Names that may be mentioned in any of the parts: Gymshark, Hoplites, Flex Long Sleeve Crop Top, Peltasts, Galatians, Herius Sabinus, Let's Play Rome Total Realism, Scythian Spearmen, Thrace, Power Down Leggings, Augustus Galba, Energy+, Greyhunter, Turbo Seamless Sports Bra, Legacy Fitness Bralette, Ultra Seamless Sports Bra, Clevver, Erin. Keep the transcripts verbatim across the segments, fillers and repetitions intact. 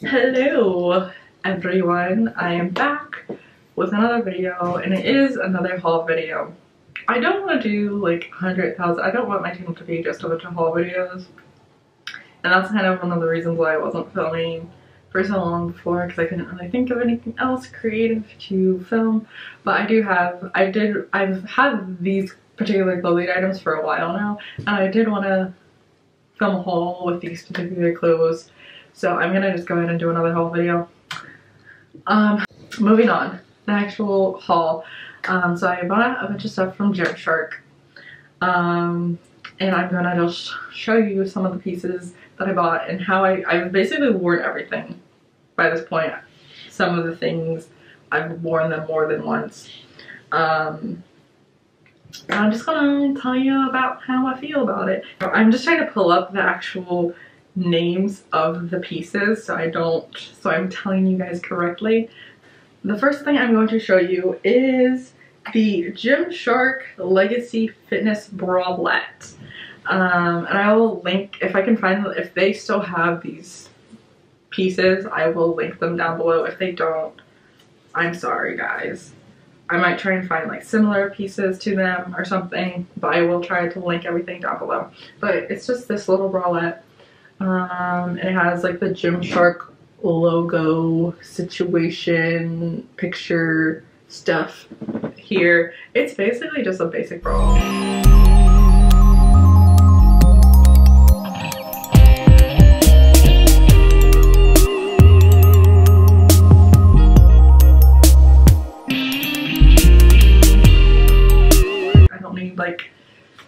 Hello everyone, I am back with another video, and it is another haul video. I don't want to do like one hundred thousand, I don't want my channel to be just a bunch of haul videos, and that's kind of one of the reasons why I wasn't filming for so long before, because I couldn't really think of anything else creative to film. But I do have, I did, I've had these particular clothing items for a while now, and I did want to film a haul with these particular clothes. So I'm gonna just go ahead and do another haul video. Um, moving on, the actual haul. Um, so I bought a bunch of stuff from Gymshark. Um, and I'm gonna just show you some of the pieces that I bought and how I, I've basically worn everything by this point. Some of the things, I've worn them more than once. Um, and I'm just gonna tell you about how I feel about it. I'm just trying to pull up the actual names of the pieces so I don't so I'm telling you guys correctly. The first thing I'm going to show you is the Gymshark Legacy Fitness Bralette, um, and I will link, if I can find them, if they still have these pieces I will link them down below. If they don't, I'm sorry guys, I might try and find like similar pieces to them or something, but I will try to link everything down below. But it's just this little bralette. Um, it has like the Gymshark logo situation picture stuff here. It's basically just a basic bra. I don't need like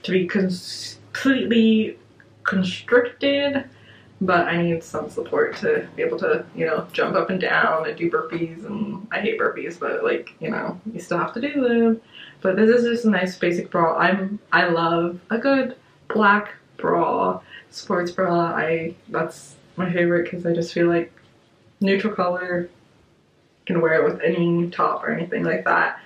to be cons- completely constricted, but I need some support to be able to, you know, jump up and down and do burpees, and I hate burpees, but like, you know, you still have to do them. But this is just a nice basic bra. I'm, I love a good black bra, sports bra. I, that's my favorite because I just feel like neutral color, can wear it with any top or anything like that.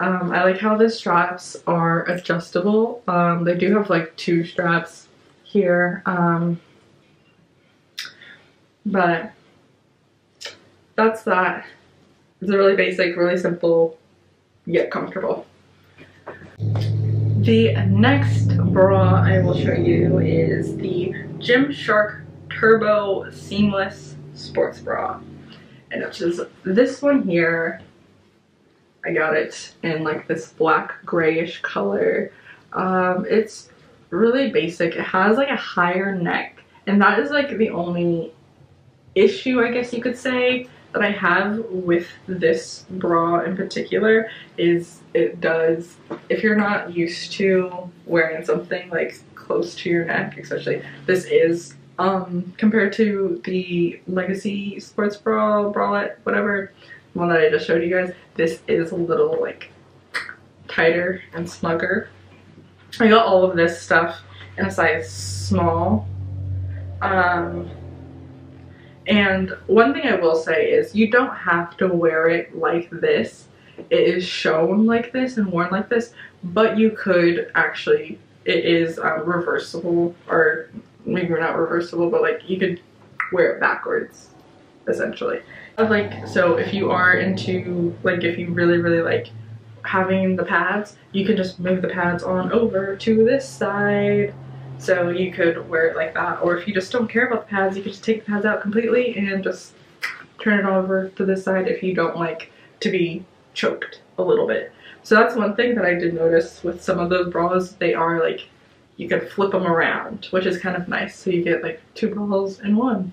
Um, I like how the straps are adjustable. Um, they do have like two straps here. Um, But that's that. It's a really basic, really simple, yet comfortable. The next bra I will show you is the Gymshark Turbo Seamless Sports Bra. And it's just this one here. I got it in like this black grayish color. Um, it's really basic. It has like a higher neck, and that is like the only issue, I guess you could say, that I have with this bra in particular is it does, if you're not used to wearing something like close to your neck, especially this is, um, compared to the Legacy Sports Bra, bralette, whatever, one that I just showed you guys, this is a little like tighter and snugger. I got all of this stuff in a size small. Um, And one thing I will say is you don't have to wear it like this. It is shown like this and worn like this, but you could actually, it is um, reversible, or maybe not reversible, but like you could wear it backwards, essentially. Like, so if you are into, like if you really, really like having the pads, you can just move the pads on over to this side. So you could wear it like that, or if you just don't care about the pads, you could just take the pads out completely and just turn it over to this side if you don't like to be choked a little bit. So that's one thing that I did notice with some of those bras, they are like, you can flip them around, which is kind of nice. So you get like two bras in one.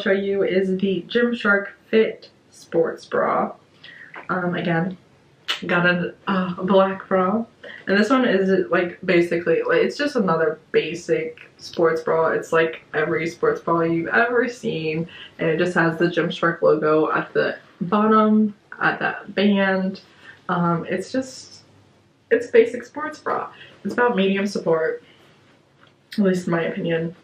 Show you is the Gymshark Fit Sports Bra. Um, again, got a uh, black bra, and this one is like basically like it's just another basic sports bra. It's like every sports bra you've ever seen, and it just has the Gymshark logo at the bottom at that band. Um, it's just it's basic sports bra. It's about medium support, at least in my opinion.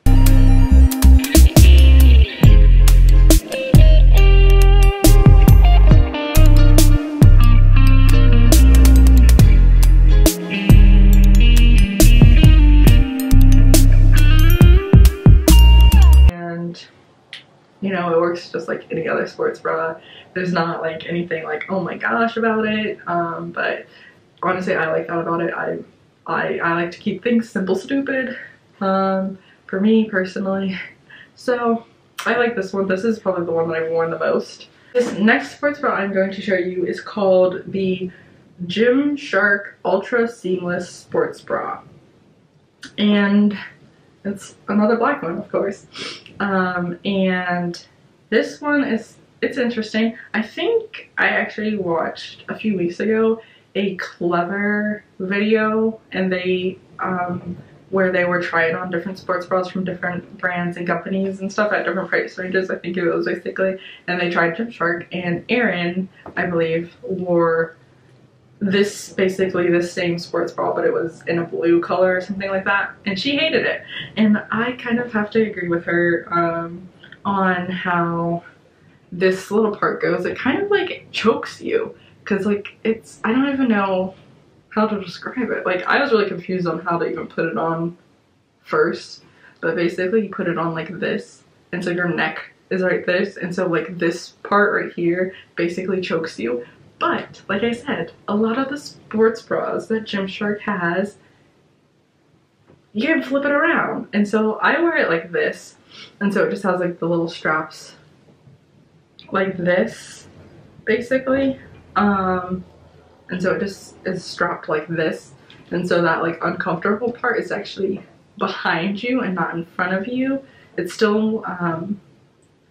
You know, it works just like any other sports bra. There's not like anything like oh my gosh about it, um, but honestly I like that about it. I, I, I like to keep things simple stupid, um, for me personally. So I like this one. This is probably the one that I've worn the most. This next sports bra I'm going to show you is called the Gymshark Ultra Seamless Sports Bra, and it's another black one, of course. Um, and this one is, it's interesting. I think I actually watched a few weeks ago a Clevver video, and they, um, where they were trying on different sports bras from different brands and companies and stuff at different price ranges, I think it was basically, and they tried Gymshark, and Erin, I believe, wore this basically the same sports bra, but it was in a blue color or something like that, and she hated it. And I kind of have to agree with her um, on how this little part goes. It kind of like chokes you, because like it's, I don't even know how to describe it. Like I was really confused on how to even put it on first, but basically you put it on like this, and so your neck is like this, and so like this part right here basically chokes you. But, like I said, a lot of the sports bras that Gymshark has, you can flip it around. And so I wear it like this, and so it just has like the little straps like this, basically. Um, and so it just is strapped like this, and so that like uncomfortable part is actually behind you and not in front of you. It's still, um,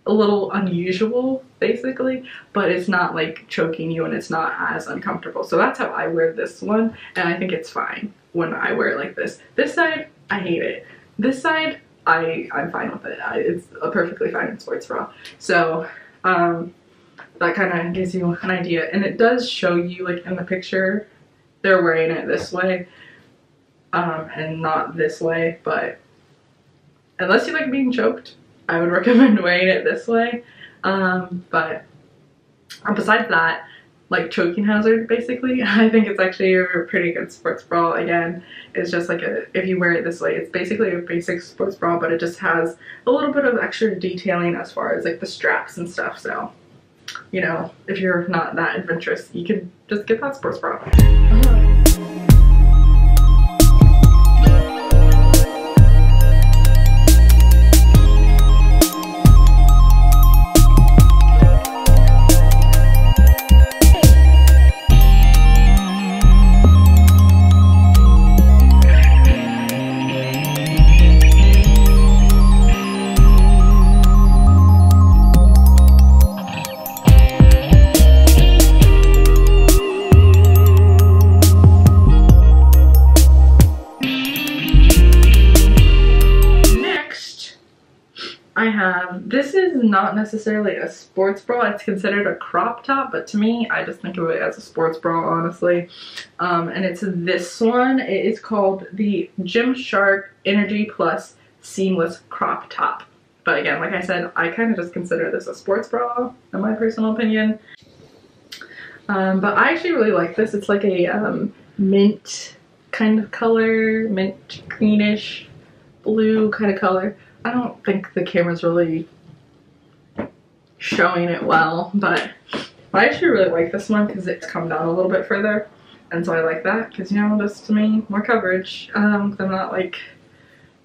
a little unusual basically, but it's not like choking you and it's not as uncomfortable. So that's how I wear this one, and I think it's fine when I wear it like this. This side, I hate it. This side, I, I'm fine with it. I, it's a perfectly fine sports bra. So um, that kind of gives you an idea, and it does show you like in the picture they're wearing it this way um, and not this way, but unless you like being choked, I would recommend wearing it this way, um, but besides that, like choking hazard basically, I think it's actually a pretty good sports bra. Again, it's just like a, if you wear it this way, it's basically a basic sports bra, but it just has a little bit of extra detailing as far as like the straps and stuff. So, you know, if you're not that adventurous, you can just get that sports bra. Uh-huh. This is not necessarily a sports bra, it's considered a crop top, but to me I just think of it as a sports bra honestly, um, and it's this one. It is called the Gymshark Energy+ Seamless Crop Top, but again like I said, I kind of just consider this a sports bra in my personal opinion, um, but I actually really like this. It's like a um, mint kind of color, mint greenish blue kind of color. I don't think the camera's really showing it well, but I actually really like this one because it's come down a little bit further, and so I like that because, you know, just to me, more coverage. Um, I'm not like,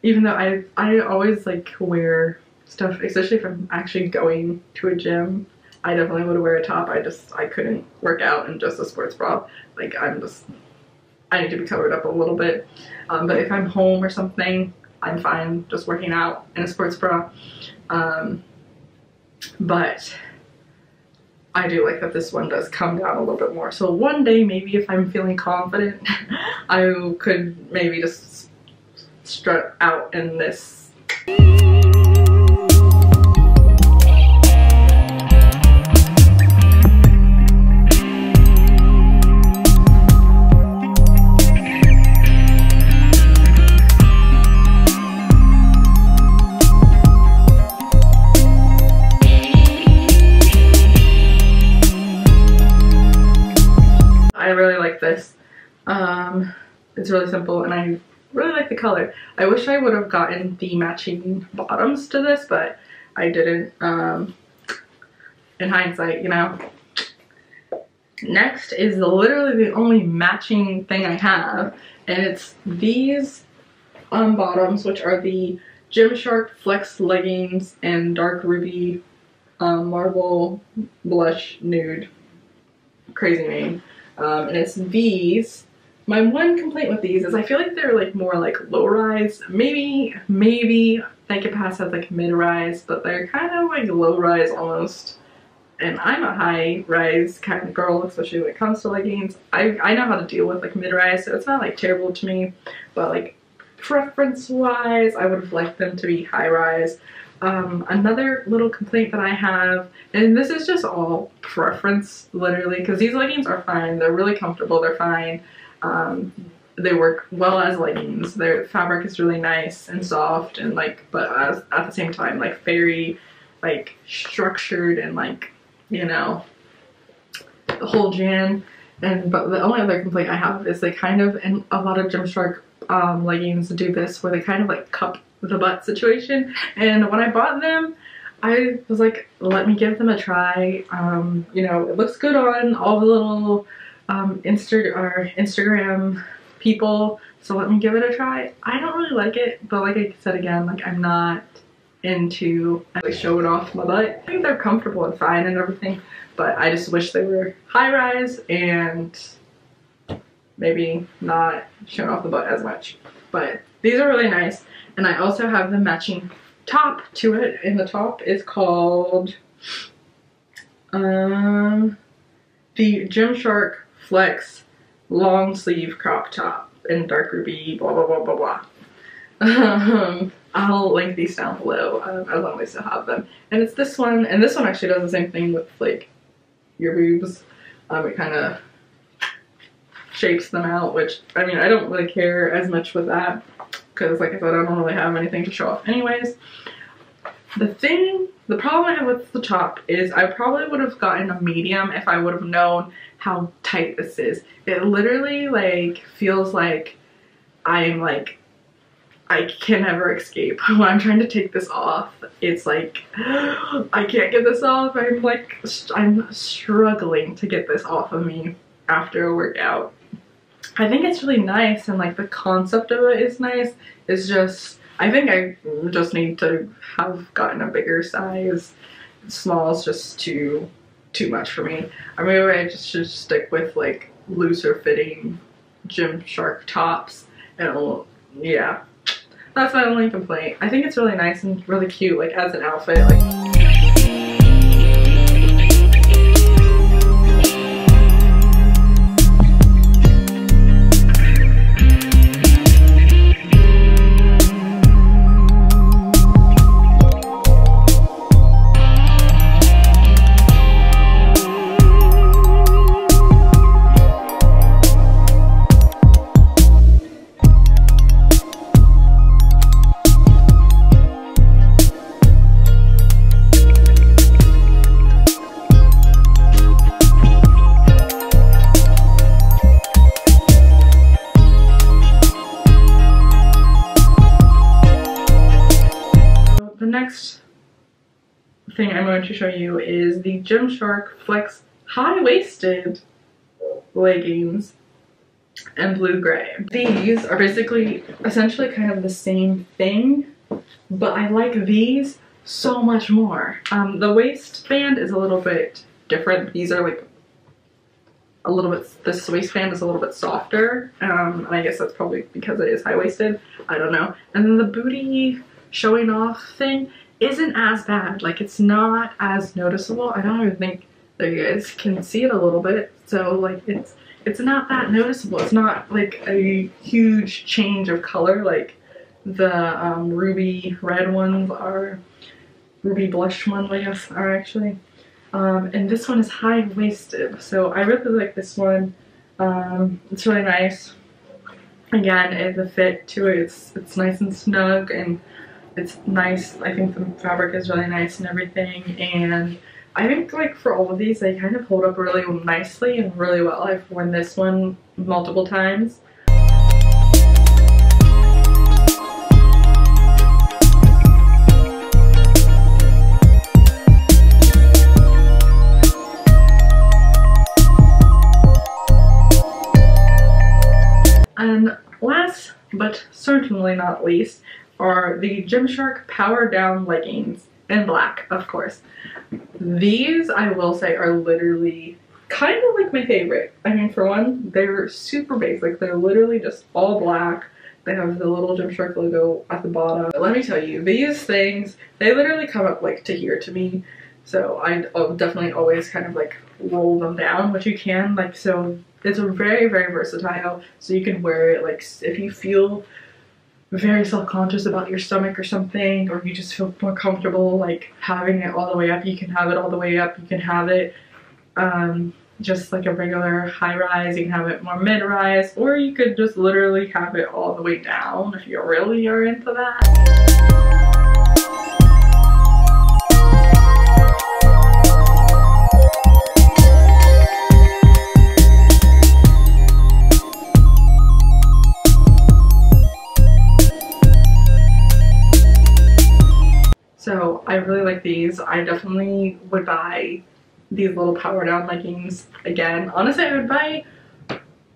even though I I always like wear stuff, especially if I'm actually going to a gym, I definitely would wear a top. I just, I couldn't work out in just a sports bra. Like I'm just, I need to be covered up a little bit, um, but if I'm home or something, I'm fine just working out in a sports bra, um, but I do like that this one does come down a little bit more. So one day, maybe if I'm feeling confident, I could maybe just strut out in this. This um it's really simple and I really like the color. I wish I would have gotten the matching bottoms to this, but I didn't. Um in hindsight, you know. Next is literally the only matching thing I have, and it's these um bottoms, which are the Gymshark Flex leggings and dark ruby um, marble blush nude, crazy name. Um, and it's these. My one complaint with these is I feel like they're like more like low-rise. Maybe, maybe they could pass as like mid-rise, but they're kind of like low-rise almost. And I'm a high-rise kind of girl, especially when it comes to leggings. I, I know how to deal with like mid-rise, so it's not like terrible to me. But like preference-wise, I would have liked them to be high-rise. Um, another little complaint that I have, and this is just all preference, literally, because these leggings are fine. They're really comfortable. They're fine. Um, they work well as leggings. Their fabric is really nice and soft and, like, but as, at the same time, like, very, like, structured and, like, you know, the whole jam. And, but the only other complaint I have is they kind of, and a lot of Gymshark um, leggings do this, where they kind of, like, cup the butt situation. And when I bought them, I was like, let me give them a try. Um you know, it looks good on all the little um insta or Instagram people, so let me give it a try. I don't really like it, but like I said again, like I'm not into like showing off my butt. I think they're comfortable and fine and everything, but I just wish they were high rise and maybe not showing off the butt as much. But these are really nice. And I also have the matching top to it, and the top is called um, the Gymshark Flex Long Sleeve Crop Top in dark ruby, blah, blah, blah, blah, blah. Um, I'll link these down below um, as long as I still have them. And it's this one, and this one actually does the same thing with, like, your boobs. Um, it kind of shapes them out, which, I mean, I don't really care as much with that, because like I said, I don't really have anything to show off anyways. The thing, the problem I have with the top is I probably would have gotten a medium if I would have known how tight this is. It literally like feels like I'm like, I can never escape. When I'm trying to take this off, it's like, I can't get this off. I'm like, I'm struggling to get this off of me after a workout. I think it's really nice, and like the concept of it is nice. It's just, I think I just need to have gotten a bigger size. Small is just too too much for me. I mean, I just should stick with like looser fitting Gymshark tops, and it'll, yeah, that's my only complaint. I think it's really nice and really cute, like as an outfit, like. Thing I'm going to show you is the Gymshark Flex High Waisted Leggings and blue gray. These are basically essentially kind of the same thing, but I like these so much more. Um, the waistband is a little bit different. These are like a little bit, this waistband is a little bit softer, um, and I guess that's probably because it is high waisted. I don't know. And then the booty showing off thing isn't as bad. Like, it's not as noticeable. I don't even think So you guys can see it a little bit. So like it's it's not that noticeable. It's not like a huge change of color like the um, ruby red ones are, ruby blush ones I guess are actually. Um, and this one is high waisted. So I really like this one. Um, it's really nice. Again, it, the fit to it, it's, it's nice and snug, and it's nice. I think the fabric is really nice and everything, and I think like for all of these, they kind of hold up really nicely and really well. I've worn this one multiple times. And last, but certainly not least, are the Gymshark Power Down Leggings, in black, of course. These, I will say, are literally kind of like my favorite. I mean, for one, they're super basic. They're literally just all black. They have the little Gymshark logo at the bottom. But let me tell you, these things, they literally come up like to here to me. So I definitely always kind of like roll them down, which you can, like, so it's very, very versatile. So you can wear it like if you feel very self-conscious about your stomach or something, or you just feel more comfortable like having it all the way up, you can have it all the way up. You can have it um, just like a regular high rise. You can have it more mid-rise, or you could just literally have it all the way down if you really are into that. So I really like these. I definitely would buy these little Power Down leggings again. Honestly, I would buy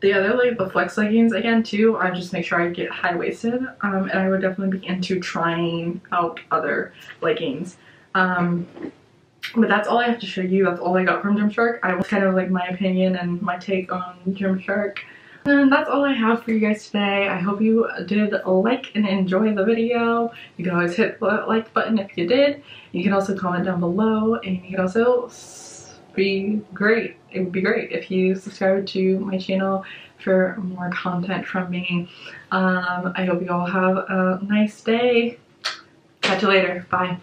the other, like the Flex leggings again too. I just make sure I get high waisted, um, and I would definitely be into trying out other leggings. Um, but that's all I have to show you. That's all I got from Gymshark. I was kind of like my opinion and my take on Gymshark. And that's all I have for you guys today. I hope you did like and enjoy the video. You can always hit the like button if you did. You can also comment down below, and you can also be great. It would be great if you subscribe to my channel for more content from me. Um, I hope you all have a nice day. Catch you later. Bye.